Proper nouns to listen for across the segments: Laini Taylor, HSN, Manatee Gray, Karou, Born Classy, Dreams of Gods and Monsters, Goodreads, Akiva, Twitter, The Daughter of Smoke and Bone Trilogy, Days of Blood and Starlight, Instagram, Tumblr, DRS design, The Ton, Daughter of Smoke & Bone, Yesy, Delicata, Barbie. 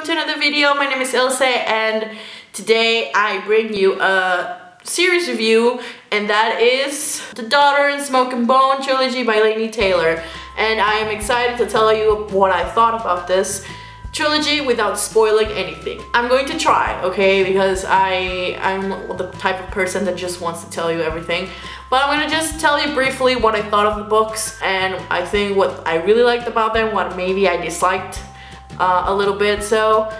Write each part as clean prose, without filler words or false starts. welcome to another video. My name is Ilse and today I bring you a series review, and that is The Daughter of Smoke and Bone Trilogy by Laini Taylor. And I am excited to tell you what I thought about this trilogy without spoiling anything. I'm going to try, okay, because I'm the type of person that just wants to tell you everything. But I'm gonna just tell you briefly what I thought of the books, and I think what I really liked about them, what maybe I disliked a little bit. So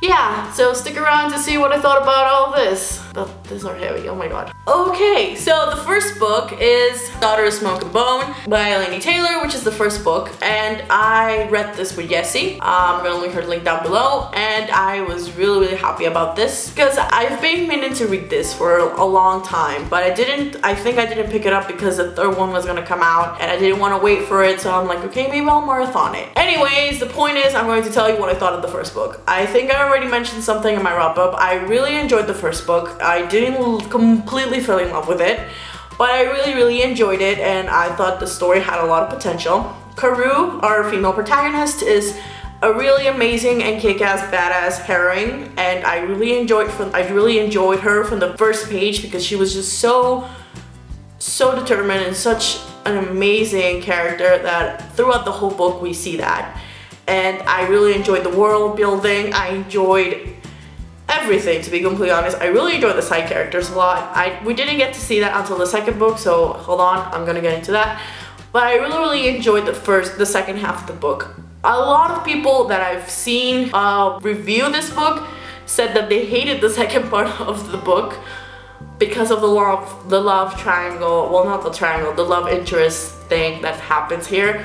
yeah, so stick around to see what I thought about all this. But these are heavy, oh my god. Okay, so the first book is Daughter of Smoke and Bone by Laini Taylor, which is the first book. And I read this with Yessie. I'm gonna leave her link down below. And I was really happy about this because I've been meaning to read this for a long time. But I think I didn't pick it up because the third one was gonna come out and I didn't want to wait for it. So I'm like, okay, maybe I'll marathon it. Anyways, the point is I'm going to tell you what I thought of the first book. I think I already mentioned something in my wrap up. I really enjoyed the first book. I didn't completely fall in love with it, but I really enjoyed it, and I thought the story had a lot of potential. Karou, our female protagonist, is a really amazing and kick-ass badass heroine, and I really enjoyed her from the first page because she was just so determined and such an amazing character that throughout the whole book we see that. And I really enjoyed the world building. I enjoyed everything, to be completely honest. I really enjoyed the side characters a lot. We didn't get to see that until the second book, so hold on, I'm gonna get into that. But I really enjoyed the second half of the book. A lot of people that I've seen review this book said that they hated the second part of the book because of the love triangle, well, not the triangle, the love interest thing that happens here.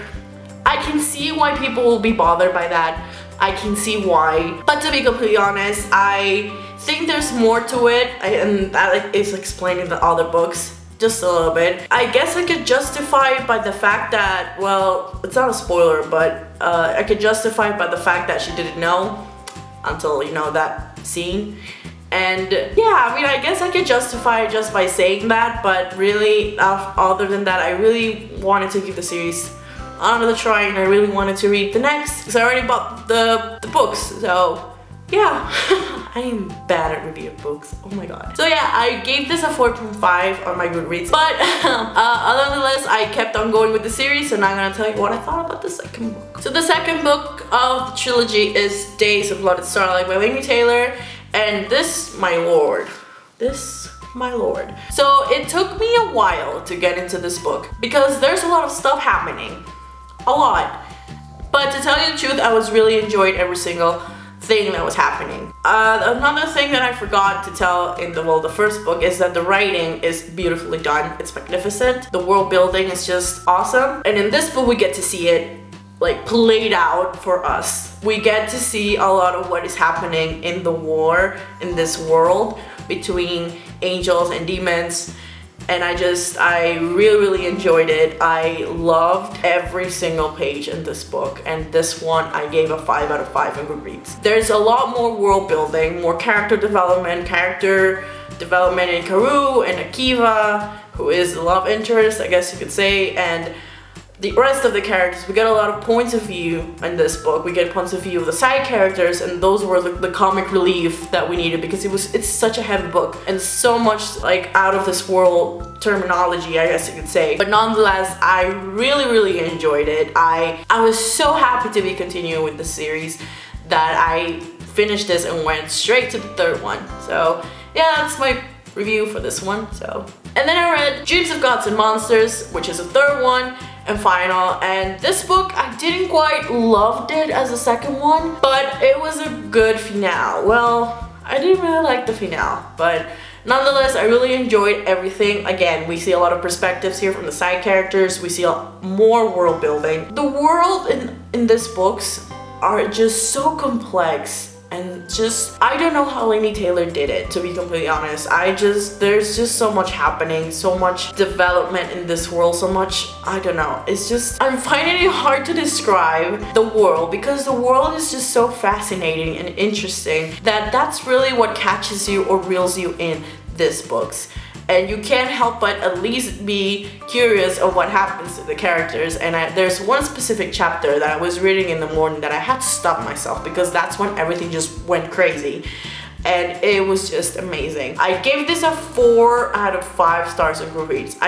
I can see why people will be bothered by that. I can see why, but to be completely honest, I think there's more to it, and that is explained in the other books just a little bit. I guess I could justify it by the fact that, well, it's not a spoiler, but I could justify it by the fact that she didn't know until, you know, that scene. And yeah, I mean, I guess I could justify it just by saying that, but really, other than that, I really wanted to give the series another try, and I really wanted to read the next because I already bought the books, so yeah. I am bad at reviewing books, oh my god. So yeah, I gave this a 4.5 on my Goodreads, but otherwise I kept on going with the series, so now I'm gonna tell you what I thought about the second book. So the second book of the trilogy is Days of Blood and Starlight by Laini Taylor, and this my lord. So it took me a while to get into this book because there's a lot of stuff happening. A lot. But to tell you the truth, I was really enjoying every single thing that was happening. Another thing that I forgot to tell in the first book is that the writing is beautifully done. It's magnificent. The world building is just awesome. And in this book, we get to see it like played out for us. We get to see a lot of what is happening in the war, in this world between angels and demons. And I really enjoyed it. I loved every single page in this book, and this one I gave a 5 out of 5 in Goodreads. There's a lot more world building, more character development in Karou and Akiva, who is the love interest, I guess you could say, and the rest of the characters. We get a lot of points of view in this book. We get points of view of the side characters, and those were the comic relief that we needed because it's such a heavy book and so much like out of this world terminology, I guess you could say. But nonetheless, I really enjoyed it. I was so happy to be continuing with the series that I finished this and went straight to the third one. So yeah, that's my review for this one. So, and then I read Dreams of Gods and Monsters, which is the third one and final, and this book I didn't quite loved it as the second one, but it was a good finale. Well, I didn't really like the finale, but nonetheless I really enjoyed everything. Again, we see a lot of perspectives here from the side characters. We see a lot more world building. The world in this books are just so complex. And just, I don't know how Laini Taylor did it, to be completely honest. There's just so much happening, so much development in this world, so much, I don't know. It's just, I'm finding it hard to describe the world because the world is just so fascinating and interesting that that's really what catches you or reels you in these books. and you can't help but at least be curious of what happens to the characters. And there's one specific chapter that I was reading in the morning that I had to stop myself because that's when everything just went crazy. And it was just amazing. I gave this a 4 out of 5 stars on Goodreads.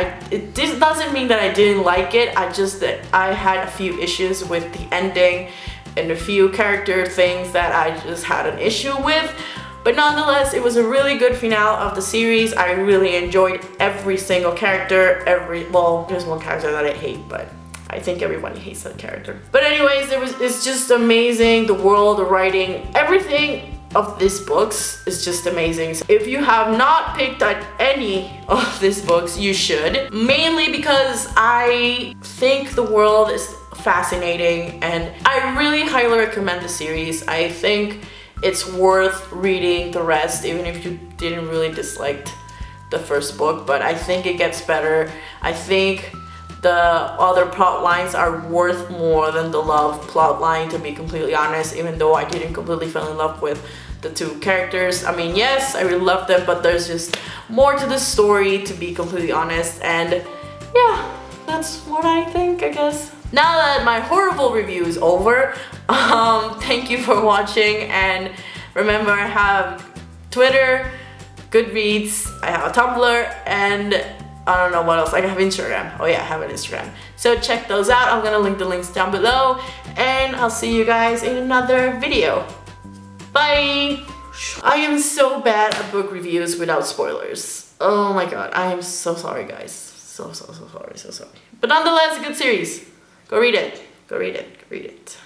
This doesn't mean that I didn't like it. I had a few issues with the ending and a few character things that I just had an issue with. But nonetheless, it was a really good finale of the series. I really enjoyed every single character, well, there's one character that I hate, but I think everyone hates that character. But anyways, it's just amazing. The world, the writing, everything of these books is just amazing. So if you have not picked up any of these books, you should. Mainly because I think the world is fascinating and I really highly recommend the series. I think it's worth reading the rest even if you didn't really dislike the first book, but I think it gets better. I think the other plot lines are worth more than the love plot line, to be completely honest, even though I didn't completely fall in love with the two characters. I mean, yes, I really love them, but there's just more to the story, to be completely honest. And yeah, that's what I think, I guess. Now that my horrible review is over, thank you for watching, and remember I have Twitter, Goodreads, I have a Tumblr, and I don't know what else. I have Instagram. Oh yeah, I have an Instagram. So check those out. I'm gonna link the links down below, and I'll see you guys in another video. Bye! I am so bad at book reviews without spoilers. Oh my god, I am so sorry guys. So sorry. But nonetheless, a good series. Go read it.